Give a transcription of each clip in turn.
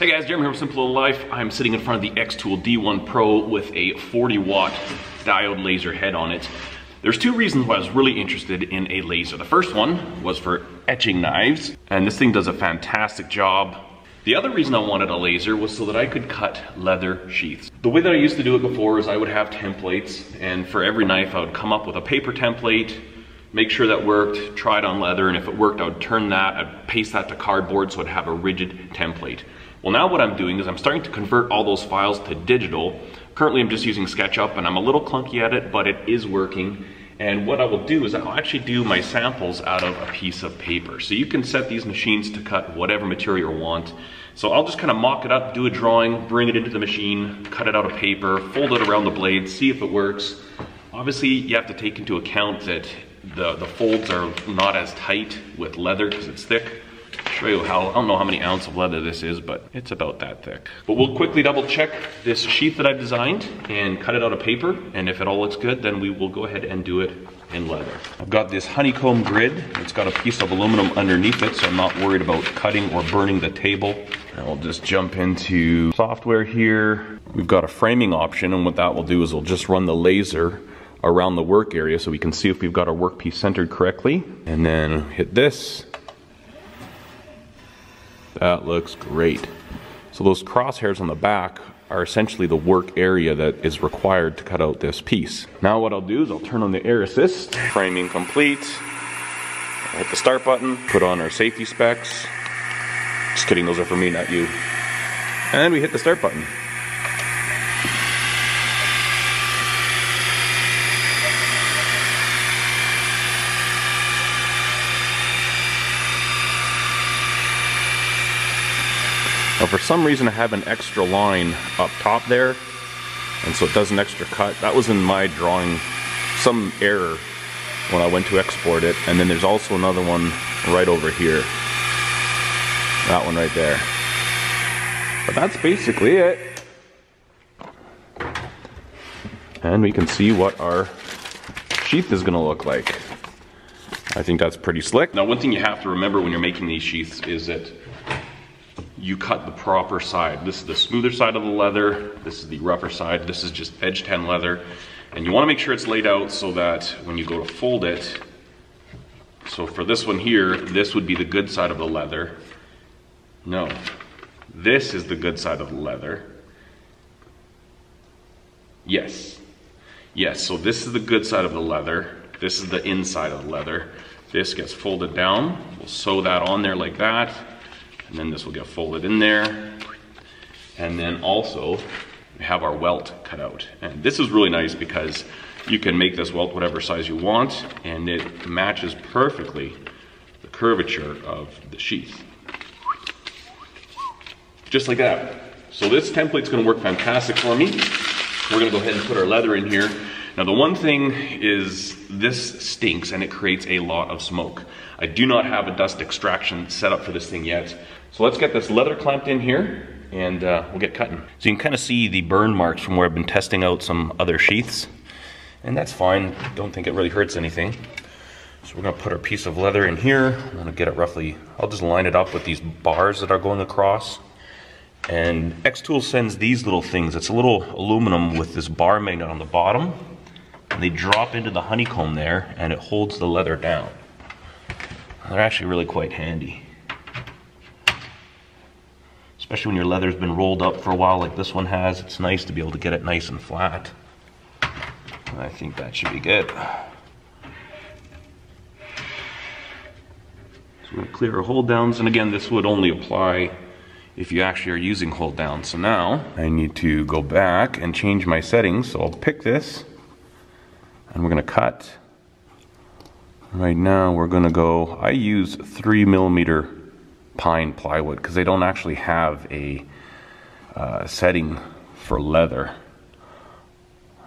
Hey guys, Jeremy here with Simple Little Life. I'm sitting in front of the XTool D1 Pro with a 40-watt diode laser head on it. There's two reasons why I was really interested in a laser. The first one was for etching knives, and this thing does a fantastic job. The other reason I wanted a laser was so that I could cut leather sheaths. The way that I used to do it before is I would have templates, and for every knife I would come up with a paper template, make sure that worked, try it on leather, and if it worked I would turn that, I'd paste that to cardboard so it'd have a rigid template. Well, now what I'm doing is I'm starting to convert all those files to digital. Currently I'm just using SketchUp and I'm a little clunky at it, but it is working. And what I will do is I'll actually do my samples out of a piece of paper. So you can set these machines to cut whatever material you want. So I'll just kind of mock it up, do a drawing, bring it into the machine, cut it out of paper, fold it around the blade, see if it works. Obviously you have to take into account that the folds are not as tight with leather because it's thick. Show you how, I don't know how many ounces of leather this is, but it's about that thick. But we'll quickly double check this sheath that I've designed and cut it out of paper, and if it all looks good then we will go ahead and do it in leather. I've got this honeycomb grid, it's got a piece of aluminum underneath it, so I'm not worried about cutting or burning the table. And we'll just jump into software here. We've got a framing option, and what that will do is we'll just run the laser around the work area so we can see if we've got our workpiece centered correctly, and then hit this. That looks great. So those crosshairs on the back are essentially the work area that is required to cut out this piece. Now what I'll do is I'll turn on the air assist, framing complete. I'll hit the start button, put on our safety specs. Just kidding, those are for me, not you. And we hit the start button. Now for some reason I have an extra line up top there, and so it does an extra cut. That was in my drawing, some error when I went to export it. And then there's also another one right over here. That one right there. But that's basically it. And we can see what our sheath is going to look like. I think that's pretty slick. Now one thing you have to remember when you're making these sheaths is that you cut the proper side. This is the smoother side of the leather, this is the rougher side, this is just edge 10 leather, and you want to make sure it's laid out so that when you go to fold it, so for this one here, this would be the good side of the leather. No, this is the good side of the leather. Yes, yes, so this is the good side of the leather, this is the inside of the leather. This gets folded down, we'll sew that on there like that. And then this will get folded in there. And then also we have our welt cut out. And this is really nice because you can make this welt whatever size you want, and it matches perfectly the curvature of the sheath. Just like that. So this template's gonna work fantastic for me. We're gonna go ahead and put our leather in here. Now the one thing is this stinks and it creates a lot of smoke. I do not have a dust extraction set up for this thing yet. So let's get this leather clamped in here and we'll get cutting. So you can kind of see the burn marks from where I've been testing out some other sheaths. And that's fine, don't think it really hurts anything. So we're gonna put our piece of leather in here. I'm gonna get it roughly, I'll just line it up with these bars that are going across. And XTool sends these little things. It's a little aluminum with this bar magnet on the bottom. And they drop into the honeycomb there and it holds the leather down. They're actually really quite handy. Especially when your leather's been rolled up for a while like this one has, it's nice to be able to get it nice and flat. And I think that should be good. So we're gonna clear our hold downs, and again this would only apply if you actually are using hold downs. So now I need to go back and change my settings, so I'll pick this. And we're gonna cut. Right now we're gonna go, I use 3mm pine plywood because they don't actually have a setting for leather.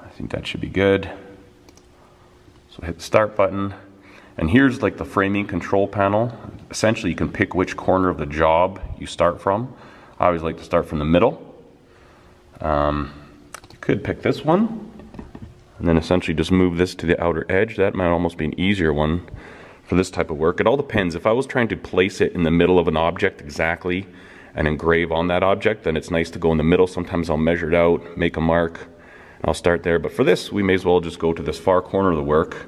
I think that should be good. So hit the start button. And here's like the framing control panel. Essentially you can pick which corner of the job you start from. I always like to start from the middle. You could pick this one. And then essentially just move this to the outer edge. That might almost be an easier one for this type of work. It all depends. If I was trying to place it in the middle of an object exactly and engrave on that object, then it's nice to go in the middle. Sometimes I'll measure it out, make a mark, and I'll start there. But for this, we may as well just go to this far corner of the work,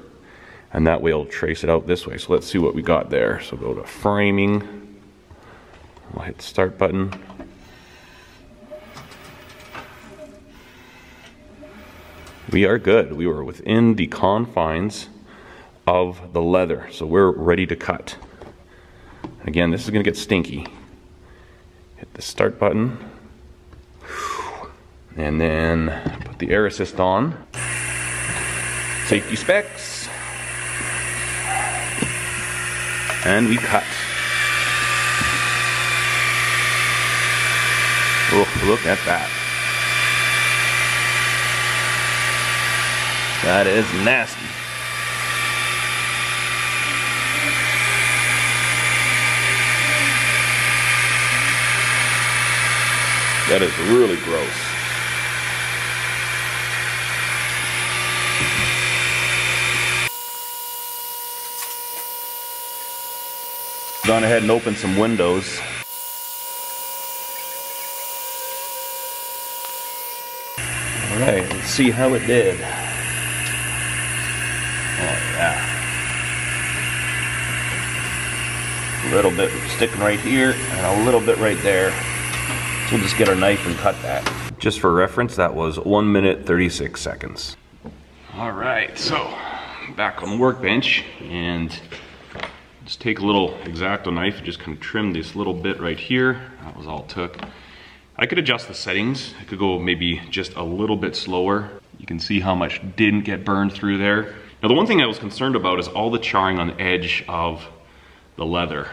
and that way I'll trace it out this way. So let's see what we got there. So go to framing, I'll hit the start button. We are good. We were within the confines of the leather, so we're ready to cut. Again, this is going to get stinky. Hit the start button, and then put the air assist on. Safety specs, and we cut. Oh, look at that. That is nasty. That is really gross. Gone ahead and opened some windows. All right, let's see how it did. Oh yeah. A little bit sticking right here and a little bit right there. So we'll just get our knife and cut that. Just for reference, that was 1 minute 36 seconds. All right, so back on the workbench, and just take a little X-Acto knife and just kind of trim this little bit right here. That was all it took. I could adjust the settings. I could go maybe just a little bit slower. You can see how much didn't get burned through there. Now the one thing I was concerned about is all the charring on the edge of the leather.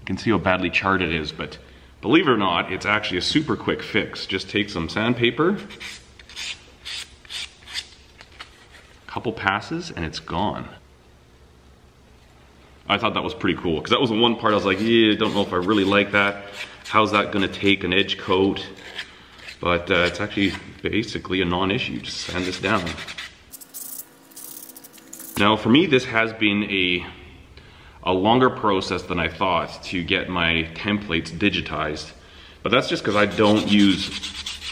You can see how badly charred it is, but believe it or not, it's actually a super quick fix. Just take some sandpaper, a couple passes, and it's gone. I thought that was pretty cool, because that was the one part I was like, yeah, I don't know if I really like that. How's that gonna take an edge coat? But it's actually basically a non-issue. Just sand this down. Now for me, this has been a longer process than I thought to get my templates digitized, but that's just because I don't use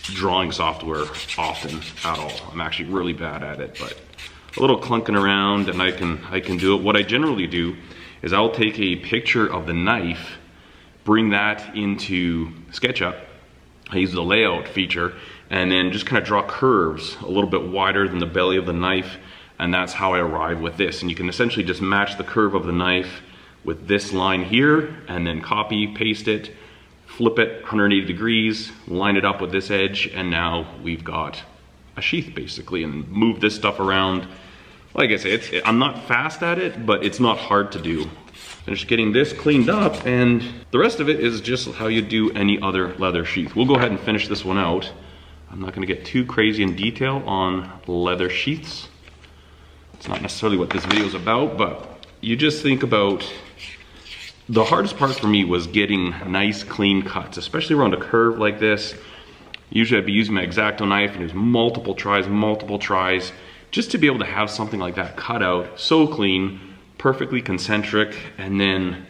drawing software often at all. I'm actually really bad at it, but a little clunking around and I can do it. What I generally do is I'll take a picture of the knife, bring that into SketchUp, I use the layout feature, and then just kind of draw curves a little bit wider than the belly of the knife. And that's how I arrive with this. And you can essentially just match the curve of the knife with this line here, and then copy, paste it, flip it 180 degrees, line it up with this edge, and now we've got a sheath basically, and move this stuff around. Like I say, I'm not fast at it, but it's not hard to do. Finish getting this cleaned up, and the rest of it is just how you do any other leather sheath. We'll go ahead and finish this one out. I'm not gonna get too crazy in detail on leather sheaths. It's not necessarily what this video is about, but you just think about the hardest part for me was getting nice clean cuts, especially around a curve like this. Usually I'd be using my X-Acto knife and there's multiple tries just to be able to have something like that cut out so clean, perfectly concentric, and then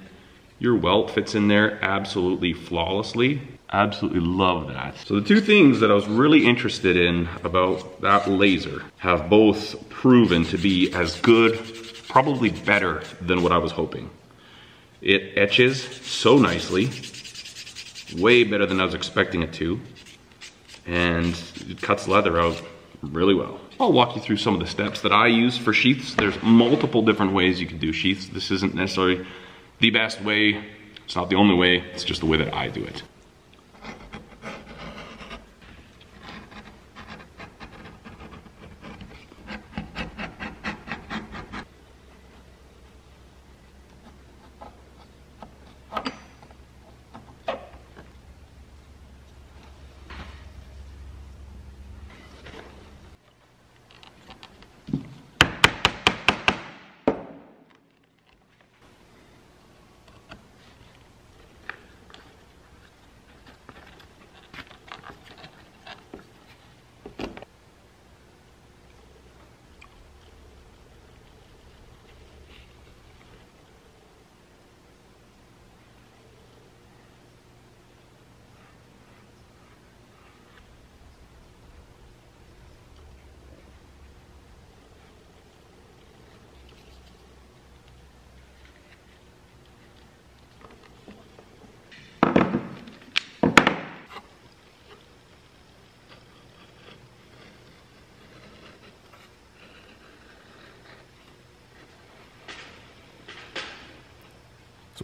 your welt fits in there absolutely flawlessly. Absolutely love that. So the two things that I was really interested in about that laser have both proven to be as good, probably better than what I was hoping. It etches so nicely, way better than I was expecting it to, and it cuts leather out really well. I'll walk you through some of the steps that I use for sheaths. There's multiple different ways you can do sheaths. This isn't necessarily the best way, it's not the only way, it's just the way that I do it.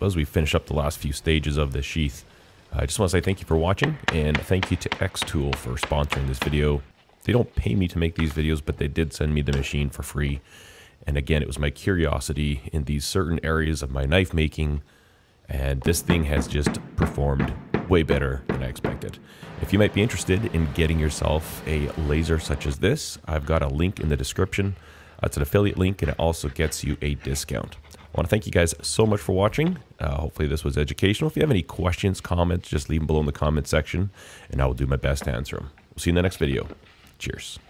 So as we finish up the last few stages of this sheath, I just want to say thank you for watching, and thank you to XTool for sponsoring this video. They don't pay me to make these videos, but they did send me the machine for free. And again, it was my curiosity in these certain areas of my knife making, and this thing has just performed way better than I expected. If you might be interested in getting yourself a laser such as this, I've got a link in the description. It's an affiliate link, and it also gets you a discount. I want to thank you guys so much for watching. Hopefully this was educational. If you have any questions, comments, just leave them below in the comment section, and I will do my best to answer them. We'll see you in the next video. Cheers.